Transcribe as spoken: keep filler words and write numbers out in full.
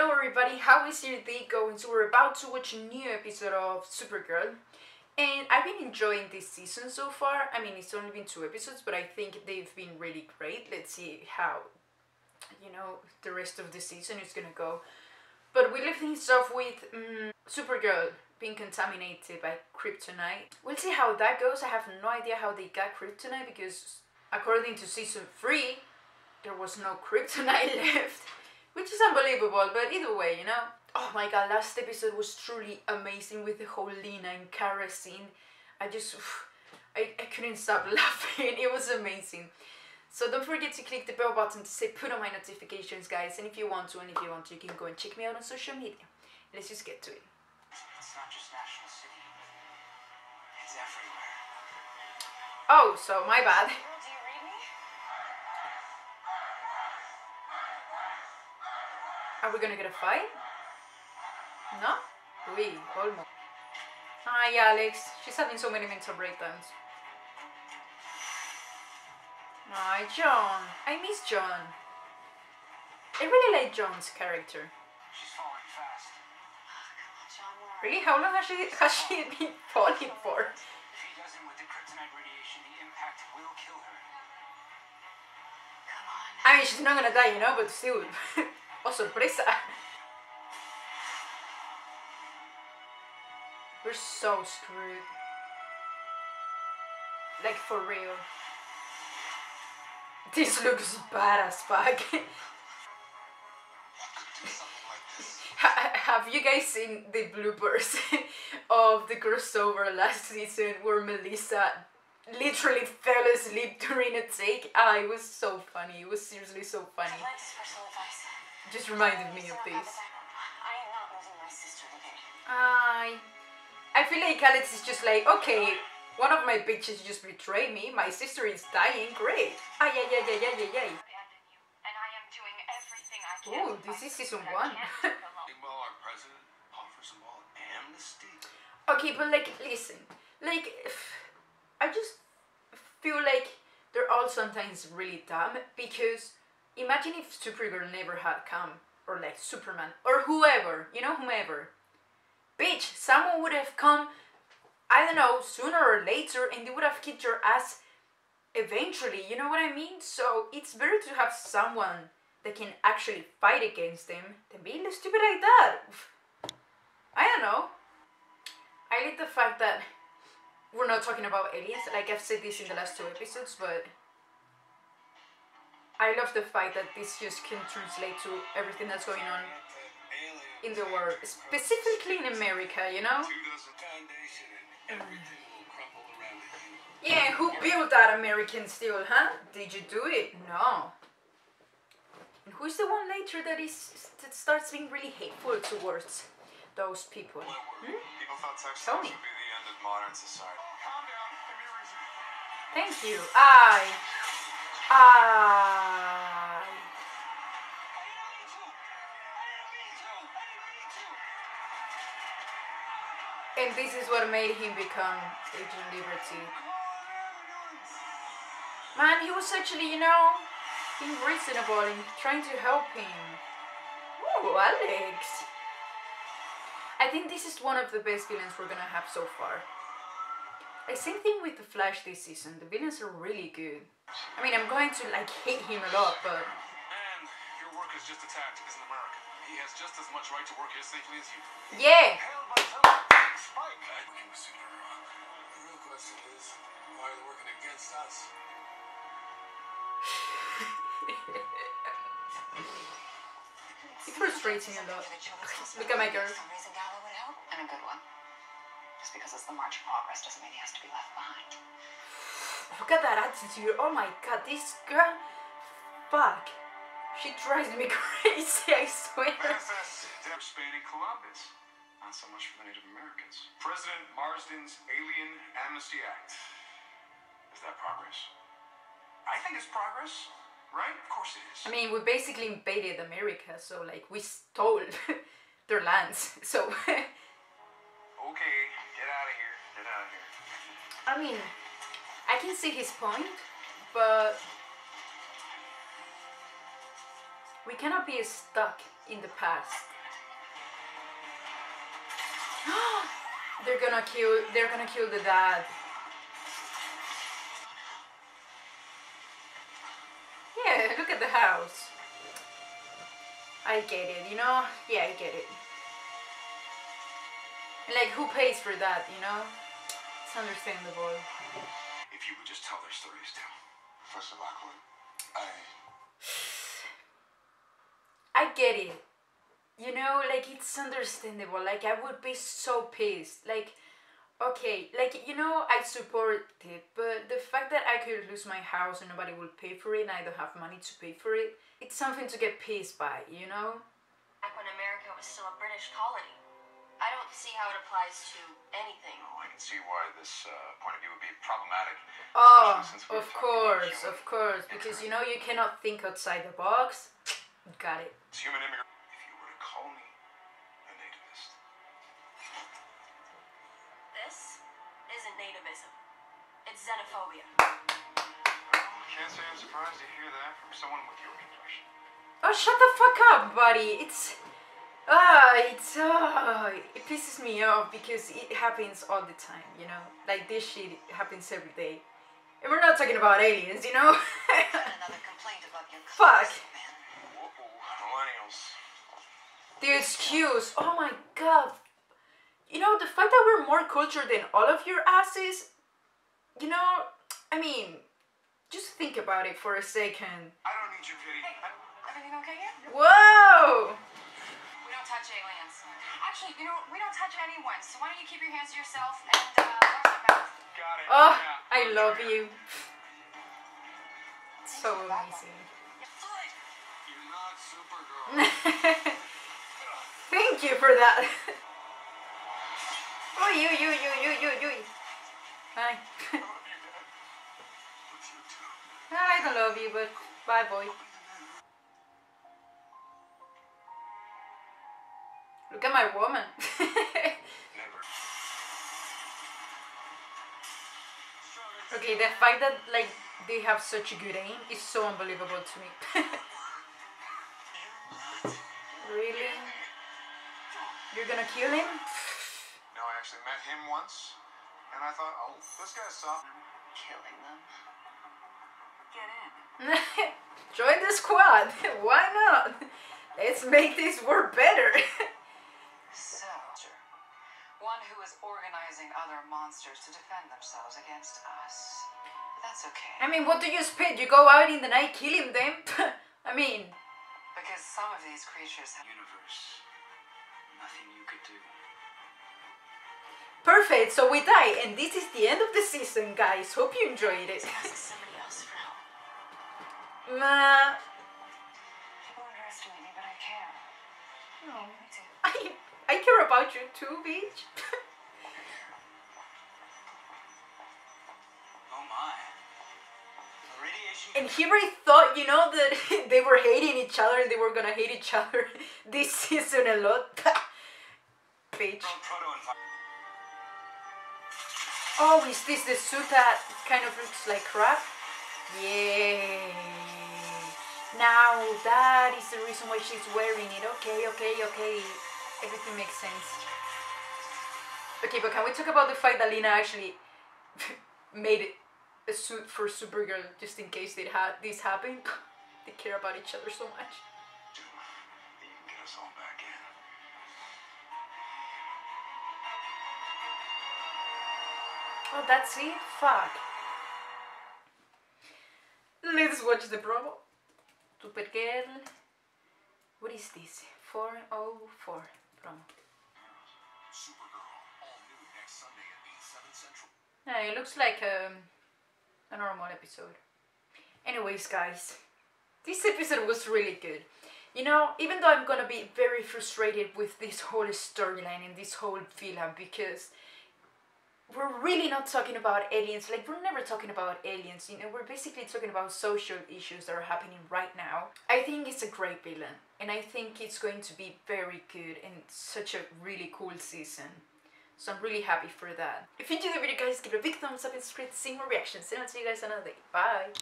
Hello everybody, how is your day going? So we're about to watch a new episode of Supergirl, and I've been enjoying this season so far. I mean, it's only been two episodes, but I think they've been really great. Let's see how, you know, the rest of the season is gonna go. But we left things off with um, Supergirl being contaminated by kryptonite. We'll see how that goes. I have no idea how they got kryptonite, because according to season three, there was no kryptonite left. Which is unbelievable, but either way, you know? Oh my god, last episode was truly amazing with the whole Lena and Kara scene. I just... I, I couldn't stop laughing. It was amazing. So don't forget to click the bell button to say put on my notifications, guys. And if you want to, and if you want to, you can go and check me out on social media. Let's just get to it. It's not just National City. It's everywhere. Oh, so my bad. Are we gonna get a fight? No? We almost. Hi Alex, she's having so many mental breakdowns. Hi John, I miss John. I really like John's character. She's falling fast. Really? How long has she has she been falling for? If he doesn't with the kryptonite radiation, the impact will kill her. Come on. I mean, she's not gonna die, you know, but still. Oh, sorpresa! We're so screwed. Like, for real. This looks bad as fuck. Have you guys seen the bloopers of the crossover last season where Melissa literally fell asleep during a take? Ah, it was so funny. It was seriously so funny. Just reminded me of this. I am not losing my sister today. I, I feel like Alex is just like, okay, one of my bitches just betrayed me. My sister is dying. Great. Ay, ay, ay, ay, ay, ay. And I am doing everything I can. Oh, this is season one. Our president offers them all amnesty. Okay, but like, listen, like, I just feel like they're all sometimes really dumb, because imagine if Supergirl never had come, or like Superman, or whoever, you know, whomever. Bitch, someone would have come, I don't know, sooner or later, and they would have kicked your ass eventually, you know what I mean? So it's better to have someone that can actually fight against them than being stupid like that. I don't know. I like the fact that we're not talking about aliens, like I've said this in the last two episodes, but I love the fact that this just can translate to everything that's going on in the world, specifically in America, you know? Mm. Yeah, who built that American steel, huh? Did you do it? No. And who's the one later that is that starts being really hateful towards those people? Hmm? Tell me. Thank you. I... Ah. And this is what made him become Agent Liberty. Man, he was actually, you know, being reasonable and trying to help him. Ooh, Alex. I think this is one of the best villains we're gonna have so far. Like, same thing with The Flash this season. The villains are really good. I mean, I'm going to, like, hate him a lot, but... And your work is just a tactic as an American. He has just as much right to work here safely as you. Yeah! The real question is, why are they working against us? It frustrates me a lot. Look at my girl. And a good one. Just because it's the march of progress doesn't mean he has to be left behind. Look at that attitude. Oh my god, this girl. Fuck. She drives me crazy, I swear. They're expanding Columbus. Not so much for the Native Americans. President Marsden's Alien Amnesty Act. Is that progress? I think it's progress, right? Of course it is. I mean, we basically invaded America, so like, we stole their lands, so... Okay. Get out of here. Get out of here. I mean, I can see his point, but we cannot be stuck in the past. They're gonna kill they're gonna kill the dad. Yeah, look at the house. I get it, you know? Yeah, I get it. And like, who pays for that, you know? It's understandable. If you would just tell their stories too. Professor Lockwood, I... I get it. You know, like, it's understandable. Like, I would be so pissed. Like, okay, like, you know, I support it, but the fact that I could lose my house and nobody will pay for it and I don't have money to pay for it, it's something to get pissed by, you know? Back when America was still a British colony. I don't see how it applies to anything. Oh, I can see why this uh, point of view would be problematic. Oh, of course, of course. Because, you know, you cannot think outside the box. Got it. It's human immigrant. If you were to call me a nativist. This isn't nativism. It's xenophobia. I can't say I'm surprised to hear that from someone with your complexion. Oh, shut the fuck up, buddy. It's... Ah, oh, it's uh, it pisses me off because it happens all the time, you know? Like, this shit happens every day. And we're not talking about aliens, you know? Another complaint about your fuck! Whoa, millennials. The excuse, oh my god. You know, the fact that we're more cultured than all of your asses, you know, I mean, just think about it for a second. I don't need your pity. Hey, everything okay here? Whoa! Touch aliens. Actually, you know, we don't touch anyone, so why don't you keep your hands to yourself and uh, wash your mouth. Got it. Oh, yeah. I love you. It's so amazing. You're not Supergirl. Thank you for that. Oh, you, you, you, you, you, you. Bye. I don't love you, but bye, boy. Look at my woman. Never. Okay, the fact that like they have such a good aim is so unbelievable to me. Really? You're gonna kill him? No, I actually met him once, and I thought, oh, this guy's soft. Killing them. Get in. Join the squad. Why not? Let's make this work better. So, one who is organizing other monsters to defend themselves against us. But that's okay. I mean, what do you expect? You go out in the night killing them? I mean... Because some of these creatures have... Universe. Nothing you could do. Perfect, so we die. And this is the end of the season, guys. Hope you enjoyed it. Ask somebody else for help. Nah. People underestimate me, but I care. No, I do. I... I care about you too, bitch. Oh my. Radiation. And he really thought, you know, that they were hating each other and they were gonna hate each other this season a lot. Bitch. Oh, is this the suit that kind of looks like crap? Yeah. Now that is the reason why she's wearing it. Okay, okay, okay. Everything makes sense. Okay, but can we talk about the fact that Lena actually made a suit for Supergirl just in case they'd ha this happened? They care about each other so much. You can get us all back in. Oh, that's it? Fuck. Let's watch the promo. Supergirl. What is this? four oh four. Yeah, it looks like um, a normal episode. Anyways, guys, this episode was really good. You know, even though I'm gonna be very frustrated with this whole storyline and this whole film because we're really not talking about aliens. Like, we're never talking about aliens, you know, we're basically talking about social issues that are happening right now. I think it's a great villain, and I think it's going to be very good and such a really cool season. So I'm really happy for that. If you enjoyed the video, guys, give it a big thumbs up and subscribe to see more reactions. And I'll see you guys another day. Bye!